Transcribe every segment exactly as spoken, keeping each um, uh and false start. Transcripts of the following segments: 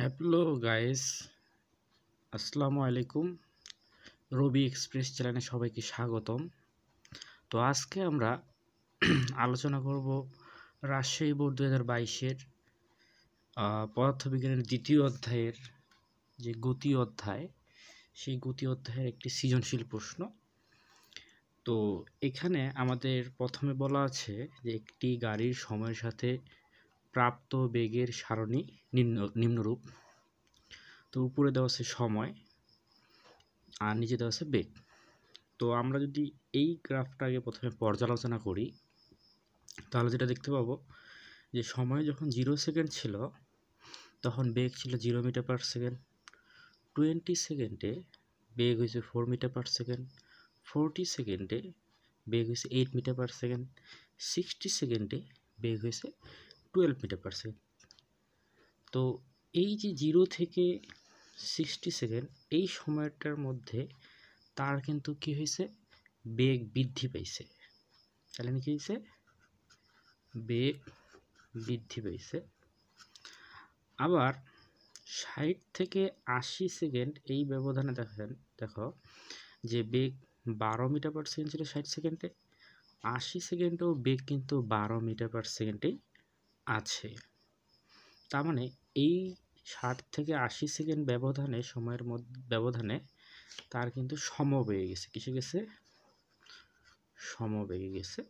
Hello guys, আসসালামু আলাইকুম। রবি express চ্যানেলে সবাইকে স্বাগতম। তো আজকে আমরা আলোচনা করব রাজশাহী বোর্ড দুই হাজার বাইশের পদার্থবিজ্ঞানের দ্বিতীয় অধ্যায়ের যে গতি অধ্যায়, সেই গতি অধ্যায়ের একটি সৃজনশীল প্রশ্ন। তো এখানে আমাদের প্রথমে বলা আছে যে একটি গাড়ির সময়ের সাথে প্রাপ্ত বেগের সারণী নিম্ন নিম্নরূপ। তো উপরে দেওয়া আছে সময় আর নিচে দেওয়া আছে বেগ। তো আমরা যদি এই গ্রাফটাকে প্রথমে পর্যালোচনা করি, তাহলে যেটা দেখতে পাবো যে সময় যখন জিরো সেকেন্ড ছিল তখন বেগ ছিল zero metre per second. Twenty সেকেন্ডে বেগ হয়েছে four metre per second. Forty সেকেন্ডে বেগ হয়েছে eight metre per second. Sixty সেকেন্ডে বেগ হয়েছে টুয়েলভ মিটার পার সেকেন্ড। তো এই যে জিরো থেকে সিক্সটি সেকেন্ড এই সময়টার মধ্যে তার কিন্তু কি হয়েছে, বেগ বৃদ্ধি পাইছে। তাহলে কি হয়েছে, বেগ বৃদ্ধি পাইছে। আবার ষাট থেকে আশি সেকেন্ড এই ব্যবধানে দেখেন, দেখো যে বেগ বারো মিটার পার সেকেন্ড ছিল ষাট সেকেন্ডে, আশি সেকেন্ডেও বেগ কিন্তু বারো মিটার পার সেকেন্ডেই আছে। তার মানে এই ষাট থেকে আশি সেকেন্ড ব্যবধানে সময়ের মধ্যে ব্যবধানে তার কিন্তু সমবেগে গেছে। কিসে গেছে? সমবেগে গেছে।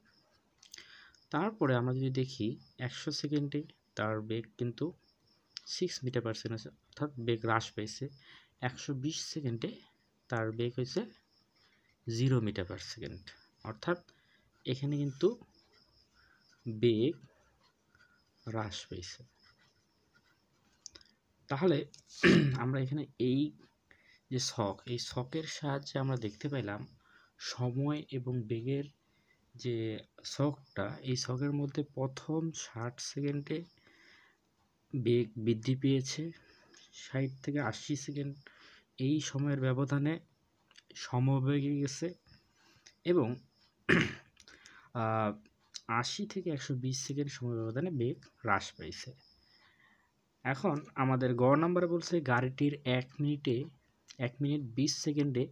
তারপরে আমরা যদি দেখি একশো সেকেন্ডে তার বেগ কিন্তু সিক্স মিটার পার সেকেন্ড আছে, অর্থাৎ বেগ হ্রাস পেয়েছে। একশো বিশ সেকেন্ডে তার বেগ হয়েছে জিরো মিটার পার সেকেন্ড, অর্থাৎ এখানে কিন্তু বেগ হ্রাস পেয়েছে। তাহলে আমরা এখানে এই যে ছক, এই ছকের সাহায্যে আমরা দেখতে পেলাম সময় এবং বেগের যে ছকটা, এই ছকের মধ্যে প্রথম ষাট সেকেন্ডে বেগ বৃদ্ধি পেয়েছে, ষাট থেকে আশি সেকেন্ড এই সময়ের ব্যবধানে সমবেগে গেছে, এবং আশি থেকে একশো বিশ সেকেন্ড সময় ব্যবধানে বেগ হ্রাস পেয়েছে। এখন আমাদের গ নাম্বারে বলছে গাড়িটির এক মিনিটে এক মিনিট বিশ সেকেন্ডে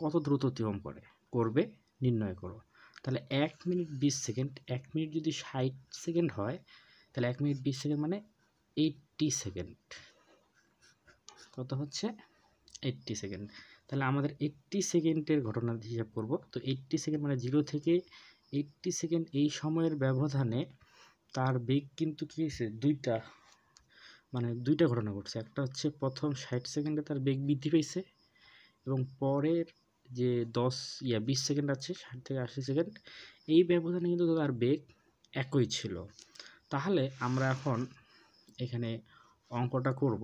কত দ্রুত অতিক্রম করে করবে নির্ণয় করো। তাহলে এক মিনিট বিশ সেকেন্ড, এক মিনিট যদি ষাট সেকেন্ড হয় তাহলে এক মিনিট বিশ সেকেন্ড মানে এইট্টি সেকেন্ড। কত হচ্ছে? Eighty second. তাহলে আমাদের এইট্টি সেকেন্ডের ঘটনা হিসাব করব। তো এইট্টি সেকেন্ড মানে জিরো থেকে এইট্টি সেকেন্ড এই সময়ের ব্যবধানে তার বেগ কিন্তু কী হয়েছে, দুইটা মানে দুইটা ঘটনা ঘটছে। একটা হচ্ছে প্রথম ষাট সেকেন্ডে তার বেগ বৃদ্ধি পেয়েছে, এবং পরের যে দশ ইয়া বিশ সেকেন্ড আছে ষাট থেকে আশি সেকেন্ড এই ব্যবধানে কিন্তু তার বেগ একই ছিল। তাহলে আমরা এখন এখানে অঙ্কটা করব।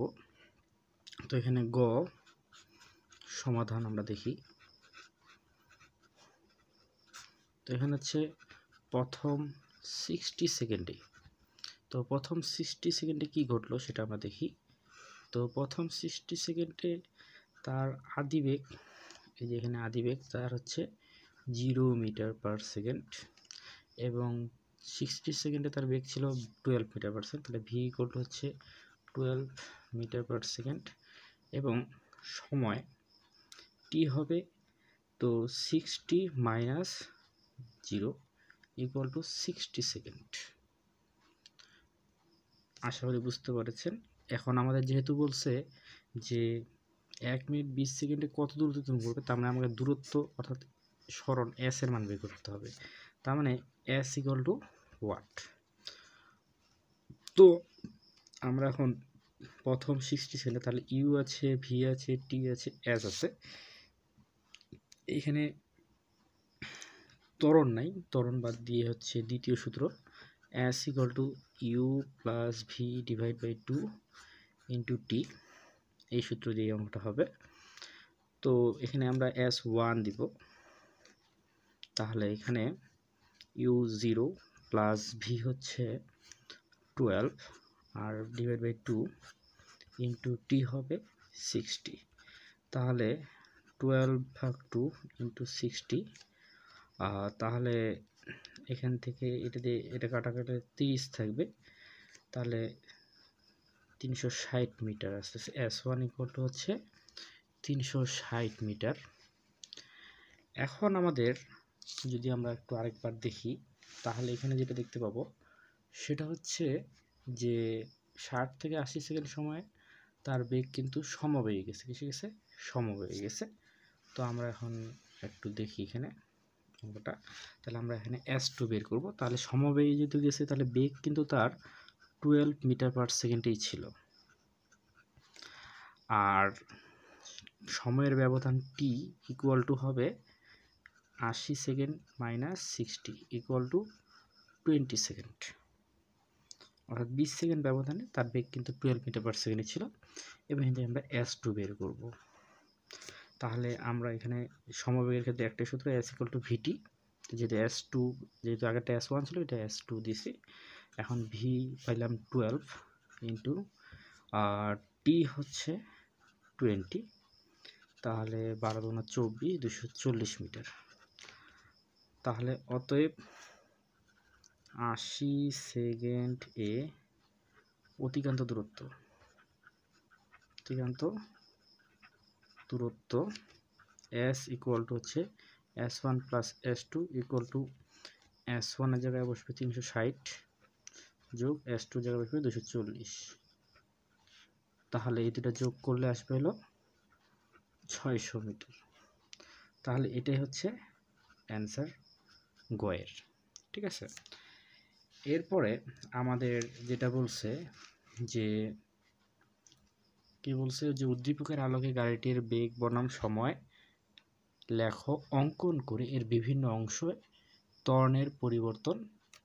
তো এখানে গ সমাধান আমরা দেখি। তো এখানে হচ্ছে প্রথম সিক্সটি সেকেন্ডে, তো প্রথম সিক্সটি সেকেন্ডে কি ঘটলো সেটা আমরা দেখি। তো প্রথম সিক্সটি সেকেন্ডে তার আদিবেগ, এই যে এখানে আদিবেগ তার হচ্ছে জিরো মিটার পার সেকেন্ড, এবং সিক্সটি সেকেন্ডে তার বেগ ছিল টুয়েলভ মিটার পার সেকেন্ড। তাহলে ভি ঘটল হচ্ছে টুয়েলভ মিটার পার সেকেন্ড, এবং সময় টি হবে তো sixty minus zero equal to sixty second. আশা করি বুঝতে পেরেছেন। এখন আমাদের যেহেতু বলছে যে এক মিনিট বিশ সেকেন্ডে কত দূরত্ব অতিক্রম করবে, তার মানে আমাকে দূরত্ব অর্থাৎ সরণ এস এর মান বের করতে হবে। তার মানে এস ইকুয়াল টু ওয়াট। তো আমরা এখন প্রথম সিক্সটি সেকেন্ডে তাহলে ইউ আছে, ভি আছে, টি আছে, এস আছে। এখানে ত্বরণ নাই, ত্বরণ বাদ দিয়ে হচ্ছে দ্বিতীয় সূত্র S equal to U plus V divide by two into T, এই সূত্র দিয়ে অঙ্কটা হবে। তো এখানে আমরা এস ওয়ান দিব, তাহলে এখানে ইউ জিরো প্লাস ভি হচ্ছে টুয়েলভ আর divide by two into T হবে সিক্সটি। তাহলে টুয়েলভ ভাগ টু ইন্টু সিক্সটি, তাহলে এখান থেকে এটা দিয়ে এটা কাটাকাটি তিরিশ থাকবে। তাহলে তিনশো ষাট মিটার আসতেছে। এস ওয়ান ইকুয়াল টু হচ্ছে তিনশো ষাট মিটার। এখন আমাদের যদি আমরা একটু আরেকবার দেখি, তাহলে এখানে যেটা দেখতে পাবো সেটা হচ্ছে যে ষাট থেকে আশি সেকেন্ড সময়ে তার বেগ কিন্তু সমবেগে গেছে। কিসে গেছে? সমবেগে গেছে। তো আমরা এখন একটু দেখি এখানে ওটা, তাহলে আমরা এখানে এস টু বের করবো। তাহলে সমবেগে যেহেতু গেছে, তাহলে বেগ কিন্তু তার টুয়েলভ মিটার পার সেকেন্ডেই ছিল। আর সময়ের ব্যবধান টি ইকুয়াল টু হবে আশি second minus sixty equal to twenty second, অর্থাৎ বিশ সেকেন্ড ব্যবধানে তার বেগ কিন্তু টুয়েলভ মিটার পার সেকেন্ডে ছিল। এবং এখানে আমরা এস টু বের করব। তাহলে আমরা এখানে সমবেগের ক্ষেত্রে একটাই সূত্র, এস ইকুয়াল টু ভিটি। যেহেতু এস টু, যেহেতু আগেরটা এস ওয়ান ছিল, এটা এস টু দিছি। এখন ভি পাইলাম টুয়েলভ ইন্টু আর টি হচ্ছে টোয়েন্টি, তাহলে বারো দুগুণা চব্বিশ, দুশো চল্লিশ মিটার। তাহলে অতএব আশি সেকেন্ড এ অতিক্রান্ত দূরত্ব অতিক্রান্ত দূরত্ব এস ইকুয়াল টু হচ্ছে S one plus S two equal to S ওয়ানের জায়গায় বসবে তিনশো ষাট যোগ এস টু জায়গায় বসবে দুশো চল্লিশ। তাহলে এই দুটা যোগ করলে আসবে হলো ছয়শো মিটার। তাহলে এটাই হচ্ছে অ্যান্সার গয়ের। ঠিক আছে, এরপরে আমাদের যেটা বলছে যে কি বলছে, যে উদ্দীপকের আলোকে গাড়িটির বেগ বনাম সময় লেখো, অঙ্কন করে এর বিভিন্ন অংশে ত্বরণের পরিবর্তন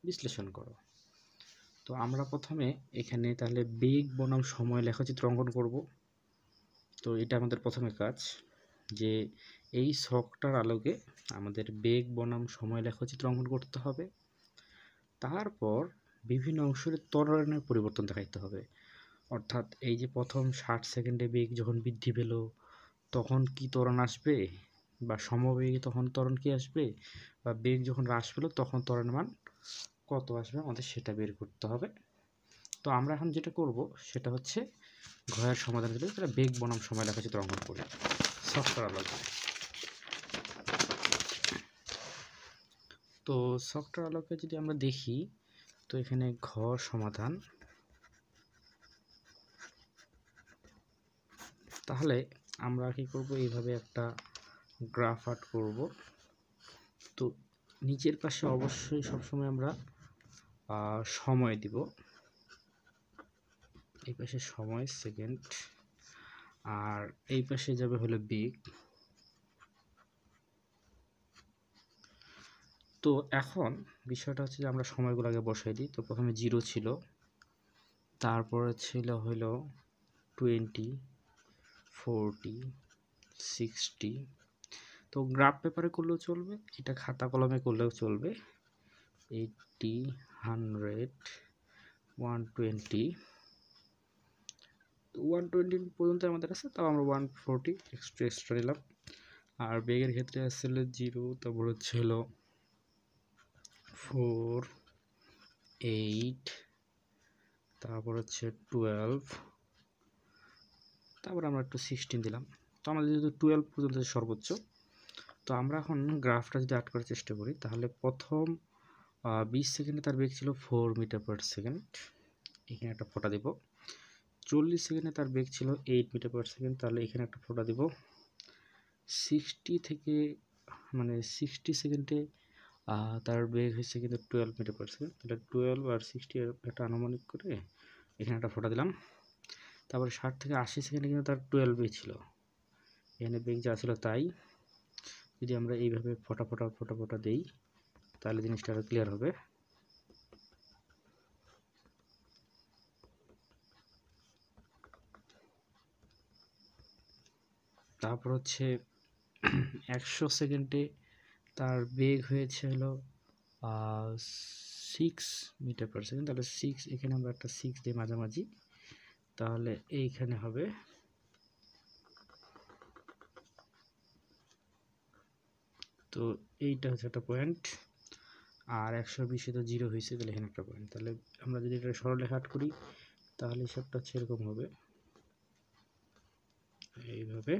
বিশ্লেষণ করো। তো আমরা প্রথমে এখানে তাহলে বেগ বনাম সময় লেখচিত্র অঙ্কন করব। তো এটা আমাদের প্রথমে কাজ, যে এই ছকটার আলোকে আমাদের বেগ বনাম সময় লেখচিত্র অঙ্কন করতে হবে। তারপর বিভিন্ন অংশের ত্বরণের পরিবর্তন দেখাইতে হবে। অর্থাৎ এই যে প্রথম ষাট সেকেন্ডে বেগ যখন বৃদ্ধি পেল, তখন কি ত্বরণ আসবে, বা সমবেগে তখন ত্বরণ কি আসবে, বা বেগ যখন হ্রাস পেল তখন ত্বরণের মান কত আসবে, আমাদের সেটা বের করতে হবে। তো আমরা এখন যেটা করব সেটা হচ্ছে ঘয়ের সমাধান করে তারা বেগ বনাম সময় লেখচিত্র অঙ্কন করি ছকটার আলোকে। তো ছকটার আলোকে যদি আমরা দেখি, তো এখানে ঘ সমাধান, তাহলে আমরা কি করব, এইভাবে একটা গ্রাফ আর্ট করব। তো নিচের পাশে অবশ্যই সবসময় আমরা সময় দিব, এই পাশে সময় সেকেন্ড, আর এই পাশে যাবে হলো বেগ। তো এখন বিষয়টা হচ্ছে যে আমরা সময়গুলো আগে বসাই দিই। তো প্রথমে জিরো ছিল, তারপরে ছিল হলো টোয়েন্টি, ফোরটি, সিক্সটি। তো গ্রাফ পেপারে করলেও চলবে, এটা খাতা কলমে করলেও চলবে। Eighty, hundred, one twenty one twenty পর্যন্ত আমাদের আছে। তাও আমরা ওয়ান ফোরটি এক্সট্রা এক্সট্রা নিলাম। আর বেগের ক্ষেত্রে আসছিল জিরো, তারপর ছিল ফোর, এইট, তারপর হচ্ছে টুয়েলভ, তারপর আমরা একটু সিক্সটিন দিলাম। তো আমাদের যেহেতু টুয়েলভ পর্যন্ত সর্বোচ্চ, তো আমরা এখন গ্রাফটা যদি আট করার চেষ্টা করি, তাহলে প্রথম বিশ সেকেন্ডে তার বেগ ছিল ফোর মিটার পার সেকেন্ড, এখানে একটা ফোঁটা দেব। চল্লিশ সেকেন্ডে তার বেগ ছিল এইট মিটার পার সেকেন্ড, তাহলে এখানে একটা ফোঁটা দেব। সিক্সটি থেকে মানে সিক্সটি সেকেন্ডে তার বেগ হয়েছে কিন্তু টুয়েলভ মিটার পার সেকেন্ড, তাহলে টুয়েলভ আর সিক্সটি একটা আনুমানিক করে এখানে একটা ফোঁটা দিলাম। তারপরে ষাট থেকে আশি সেকেন্ডে কিন্তু তার টুয়েলভই ছিল, এখানে বেগ যা ছিল তাই। যদি আমরা এইভাবে ফোঁটা ফোঁটা ফোঁটা ফোঁটা দিই, তাহলে জিনিসটা আরও ক্লিয়ার হবে। তারপর হচ্ছে একশো সেকেন্ডে তার বেগ হয়েছে হলো সিক্স মিটার পার সেকেন্ড, তাহলে সিক্স, এখানে আমরা একটা সিক্স দিই মাঝামাঝি, তাহলে এইখানে হবে তো এইটা হচ্ছে একটা পয়েন্ট। আর একশো বিশে তো জিরো হয়েছে, তাহলে এখানে একটা পয়েন্ট। তাহলে আমরা যদি এটা সরলরেখা আট করি, তাহলে হিসাবটা সেরকম হবে, এইভাবে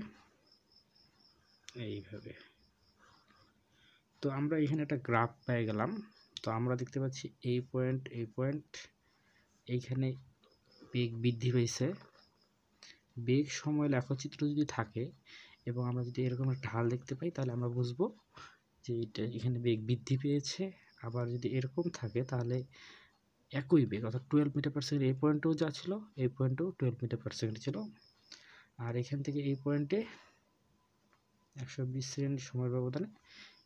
এইভাবে। তো আমরা এখানে একটা গ্রাফ পেয়ে গেলাম। তো আমরা দেখতে পাচ্ছি এই পয়েন্ট এই পয়েন্ট এইখানে বেগ বৃদ্ধি পেয়েছে। বেগ সময় লেখচিত্র যদি থাকে এবং আমরা যদি এরকম একটা ঢাল দেখতে পাই তাহলে আমরা বুঝবো যে এটা এখানে বেগ বৃদ্ধি পেয়েছে। আবার যদি এরকম থাকে তাহলে একই বেগ অর্থাৎ টুয়েলভ মিটার পার সেকেন্ড এই পয়েন্টেও যা ছিল এই পয়েন্টেও টুয়েলভ মিটার পার সেকেন্ড ছিল। আর এখান থেকে এই পয়েন্টে একশো বিশ সেকেন্ড সময়ের ব্যবধানে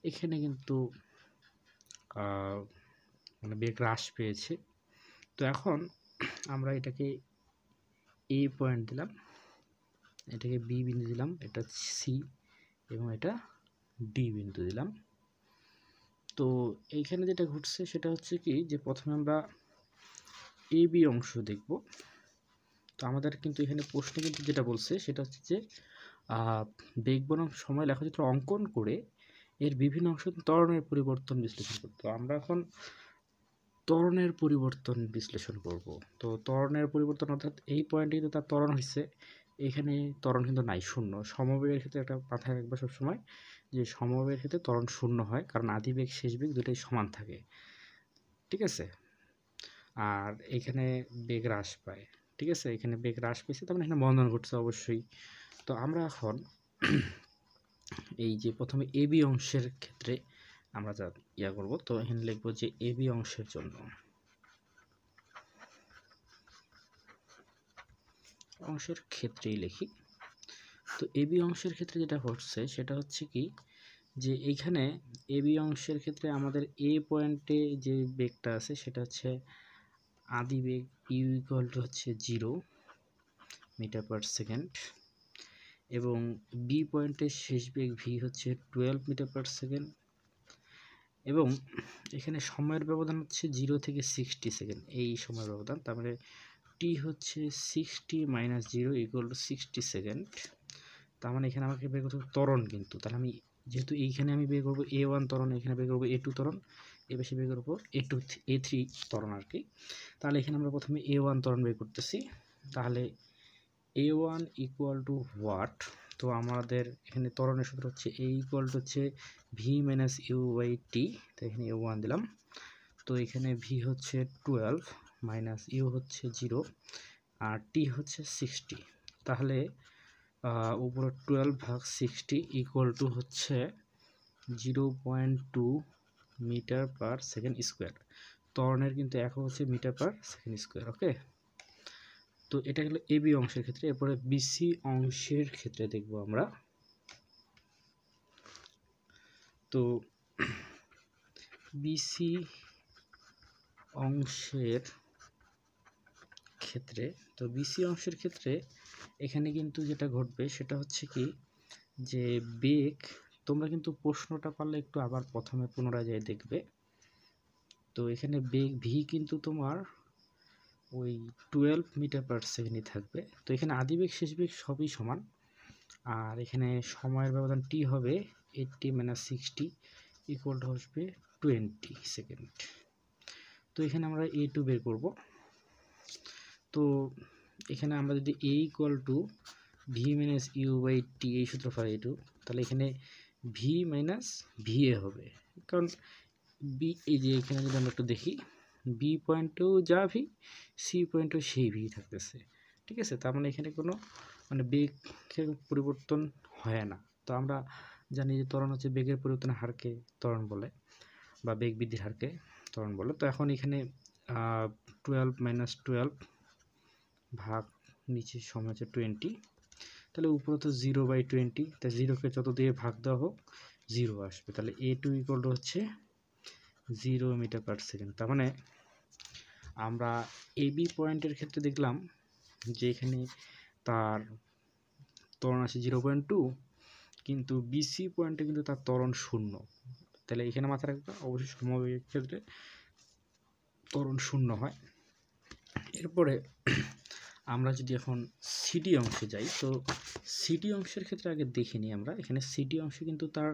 এখানে কিন্তু মানে বেগ হ্রাস পেয়েছে। তো এখন আমরা এটাকে এ পয়েন্ট দিলাম, এটাকে বি বিন্দু দিলাম, এটা সি এবং এটা ডি বিন্দু দিলাম। তো এইখানে যেটা ঘটছে সেটা হচ্ছে কি, যে প্রথমে আমরা এ বি অংশ দেখব। তো আমাদের কিন্তু এখানে প্রশ্ন কিন্তু যেটা বলছে সেটা হচ্ছে যে বেগ বনাম সময় লেখচিত্র অঙ্কন করে এর বিভিন্ন অংশ ত্বরণের পরিবর্তন বিশ্লেষণ করতে। আমরা এখন ত্বরণের পরিবর্তন বিশ্লেষণ করব। তো ত্বরণের পরিবর্তন অর্থাৎ এই পয়েন্টে কিন্তু তার ত্বরণ হয়েছে, এখানে ত্বরণ কিন্তু নাই, শূন্য। সমবেগের ক্ষেত্রে একটা মাথায় রাখবে সবসময় যে সমবেগের ক্ষেত্রে ত্বরণ শূন্য হয়, কারণ আদি বেগ শেষ বেগ দুটোই সমান থাকে, ঠিক আছে। আর এখানে বেগ হ্রাস পায়, ঠিক আছে, এখানে বেগ হ্রাস পেয়েছে, তার মানে এখানে বন্ধন ঘটছে অবশ্যই। তো আমরা এখন এই যে প্রথমে এ বি অংশের ক্ষেত্রে আমরা যা ইয়া করবো, তো এখানে লিখবো যে এ বি অংশের জন্য অংশের ক্ষেত্রেই লিখি। তো এ বি অংশের ক্ষেত্রে যেটা ঘটছে সেটা হচ্ছে কি, যে এইখানে এ বি অংশের ক্ষেত্রে আমাদের এ পয়েন্টে যে বেগটা আছে সেটা হচ্ছে আদি বেগ ইউ ইকুয়াল টু হচ্ছে জিরো মিটার পার সেকেন্ড এবং বি পয়েন্টের শেষ বেগ ভি হচ্ছে টুয়েলভ মিটার পার সেকেন্ড এবং এখানে সময়ের ব্যবধান হচ্ছে জিরো থেকে সিক্সটি সেকেন্ড, এই সময়ের ব্যবধান। তার মানে টি হচ্ছে sixty minus zero equal to sixty second. তার মানে এখানে আমাকে বের করতে হবে ত্বরণ, কিন্তু তাহলে আমি যেহেতু এইখানে আমি বের করবো এ ওয়ান ত্বরণ, এখানে বের করবো এ টু ত্বরণ, এ বেশি বের করবো এ টু এ থ্রি ত্বরণ আর কি। তাহলে এখানে আমরা প্রথমে এ ওয়ান ত্বরণ বের করতেছি, তাহলে A one equal to what. তো আমাদের এখানে ত্বরণের সূত্র হচ্ছে এ ইকুয়াল টু হচ্ছে V minus U by T. তো এখানে এ ওয়ান দিলাম, তো এখানে ভি হচ্ছে টুয়েলভ মাইনাস ইউ হচ্ছে জিরো আর টি হচ্ছে সিক্সটি। তাহলে উপরে টুয়েলভ ভাগ সিক্সটি ইকুয়াল টু হচ্ছে zero point two metre per second square. ত্বরণের কিন্তু এখন হচ্ছে metre per second square, okay. তো এটা গেল এ বি অংশের ক্ষেত্রে। এরপরে বিসি অংশের ক্ষেত্রে দেখব আমরা। তো বিসি অংশের ক্ষেত্রে তো বিসি অংশের ক্ষেত্রে এখানে কিন্তু যেটা ঘটবে সেটা হচ্ছে কি, যে বেগ, তোমরা কিন্তু প্রশ্নটা পারলে একটু আবার প্রথমে পুনরায় যাই দেখবে। তো এখানে বেগ ভি কিন্তু তোমার ওই টুয়েলভ মিটার পার সেকেন্ডই থাকবে। তো এখানে আদি বেগ শেষ বেগ সবই সমান, আর এখানে সময়ের ব্যবধান টি হবে এইটটি মাইনাস সিক্সটি ইকুয়াল আসবে টোয়েন্টি সেকেন্ড। তো এখানে আমরা এ টু বের করব। তো এখানে আমরা যদি A equal to V minus U by T এই সূত্র পাই এ টু, তাহলে এখানে ভি মাইনাস ভি এ হবে, কারণ বি এই যে এখানে যদি আমরা একটু দেখি বি পয়েন্টেও যা ভি সি পয়েন্টেও সেই ভি থাকতেছে, ঠিক আছে। তার মানে এখানে কোনো মানে বেগের পরিবর্তন হয় না। তো আমরা জানি যে ত্বরণ হচ্ছে বেগের পরিবর্তন হারকে ত্বরণ বলে, বা বেগ বৃদ্ধির হারকে ত্বরণ বলে। তো এখন এখানে টুয়েলভ মাইনাস টুয়েলভ ভাগ নিচের সময় হচ্ছে টোয়েন্টি, তাহলে উপরে তো জিরো বাই টোয়েন্টি, তাই জিরোকে যত দিয়ে ভাগ দেওয়া হোক জিরো আসবে। তাহলে এ টু ইকুয়াল টু হচ্ছে জিরো মিটার পার সেকেন্ড। তার মানে আমরা এ বি পয়েন্টের ক্ষেত্রে দেখলাম যে এখানে তার ত্বরণ আসে জিরো পয়েন্ট টু, কিন্তু বিসি পয়েন্টে কিন্তু তার ত্বরণ শূন্য। তাহলে এখানে মাথায় রাখবে অবশ্যই সমবেগের ক্ষেত্রে ত্বরণ শূন্য হয়। এরপরে আমরা যদি এখন সিডি অংশে যাই, তো সিডি অংশের ক্ষেত্রে আগে দেখিনি আমরা। এখানে সিডি অংশে কিন্তু তার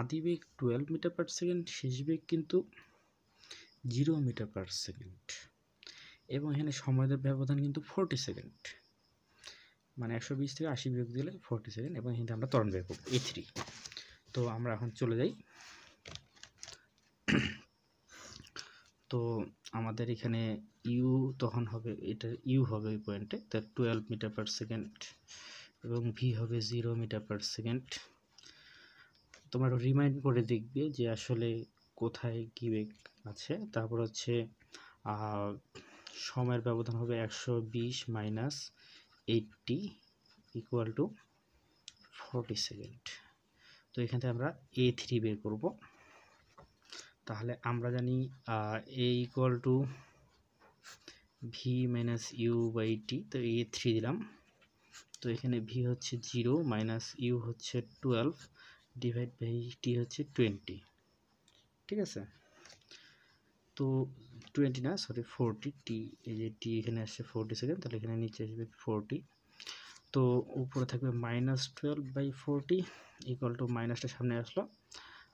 আদি বেগ টুয়েলভ মিটার পার সেকেন্ড, শেষ বেগ কিন্তু জিরো মিটার পার সেকেন্ড। এবং এখানে সময়ের ব্যবধান কিন্তু ফোরটি সেকেন্ড, মানে একশো বিশ থেকে আশি বিয়োগ দিলে ফোরটি সেকেন্ড, এবং এখানে আমরা ত্বরণ বের করবো এ থ্রি। তো আমরা এখন চলে যাই। তো আমাদের এখানে ইউ তখন হবে, এটা ইউ হবে ওই পয়েন্টে, তার টুয়েলভ মিটার পার সেকেন্ড, এবং ভি হবে জিরো মিটার পার সেকেন্ড। তোমরা রিমাইন্ড করে দেখবে যে আসলে কোথায় কী বেগ আছে। তারপর হচ্ছে সময়ের ব্যবধান হবে একশো বিশ minus eighty equal to forty second. তো এখান থেকে আমরা এ থ্রি বের করবো। তাহলে আমরা জানি A equal to V minus U by T. তো এ থ্রি দিলাম। তো এখানে ভি হচ্ছে জিরো মাইনাস ইউ হচ্ছে টুয়েলভ ডিভাইড বাই টি হচ্ছে টোয়েন্টি, ঠিক আছে। তো টোয়েন্টি না সরি ফোরটি, টি এই যে টি এখানে আসছে ফোরটি সেকেন্ড, তাহলে এখানে নিচে আসবে ফোরটি। তো উপরে থাকবে minus twelve by forty equal to মাইনাসটা সামনে আসলো,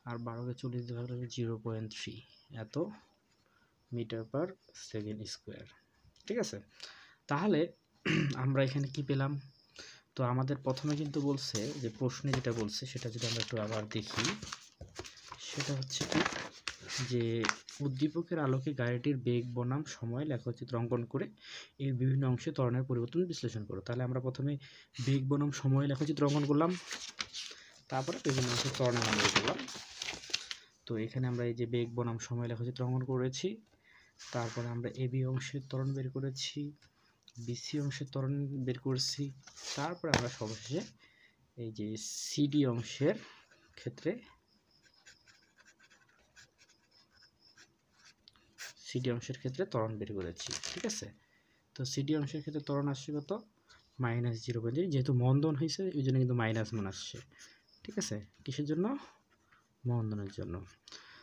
আর বারোকে চল্লিশ দেওয়া হলো জিরো পয়েন্ট থ্রি এত মিটার পার সেকেন্ড স্কোয়ার, ঠিক আছে। তাহলে আমরা এখানে কি পেলাম? তো আমাদের প্রথমে কিন্তু বলছে যে প্রশ্নে যেটা বলছে সেটা যদি আমরা একটু আবার দেখি, সেটা হচ্ছে কি যে উদ্দীপকের আলোকে গাড়িটির বেগ বনাম সময় লেখচিত্র অঙ্কন করে এর বিভিন্ন অংশে ত্বরণের পরিবর্তন বিশ্লেষণ করো। তাহলে আমরা প্রথমে বেগ বনাম সময় লেখচিত্র অঙ্কন করলাম, তারপরে বিভিন্ন অংশে ত্বরণের অঙ্কন করলাম। তো এখানে আমরা এই যে বেগ বনাম সময় লেখচিত্র অঙ্কন করেছি, তারপরে আমরা এ বি অংশের ত্বরণ বের করেছি, বিসি অংশের ত্বরণ বের করেছি, তারপরে আমরা সবশেষে এই যে সিডি অংশের ক্ষেত্রে সিডি অংশের ক্ষেত্রে ত্বরণ বের করেছি, ঠিক আছে। তো সিডি অংশের ক্ষেত্রে ত্বরণ আসছে কত? মাইনাস জিরো পয়েন্ট জিরো, যেহেতু মন্দন হয়েছে ওই জন্য কিন্তু মাইনাস মান আসছে, ঠিক আছে। কিসের জন্য? মন্দনের জন্য।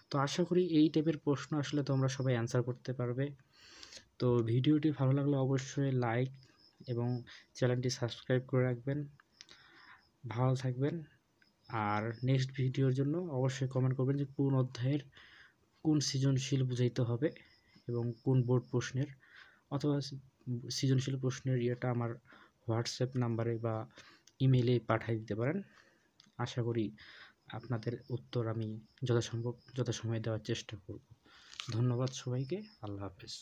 তো আশা করি এই টাইপের প্রশ্ন আসলে তোমরা সবাই অ্যান্সার করতে পারবে। তো ভিডিওটি ভালো লাগলে অবশ্যই লাইক এবং চ্যানেলটি সাবস্ক্রাইব করে রাখবেন। ভালো থাকবেন, আর নেক্সট ভিডিওর জন্য অবশ্যই কমেন্ট করবেন যে কোন অধ্যায়ের কোন সৃজনশীল বুঝাইতে হবে এবং কোন বোর্ড প্রশ্নের, অথবা সৃজনশীল প্রশ্নের ইয়েটা আমার হোয়াটসঅ্যাপ নাম্বারে বা ইমেলে পাঠিয়ে দিতে পারেন। আশা করি আপনাদের উত্তর আমি যথাসম্ভব যথাসময়ে দেওয়ার চেষ্টা করব। ধন্যবাদ সবাইকে, আল্লাহ হাফেজ।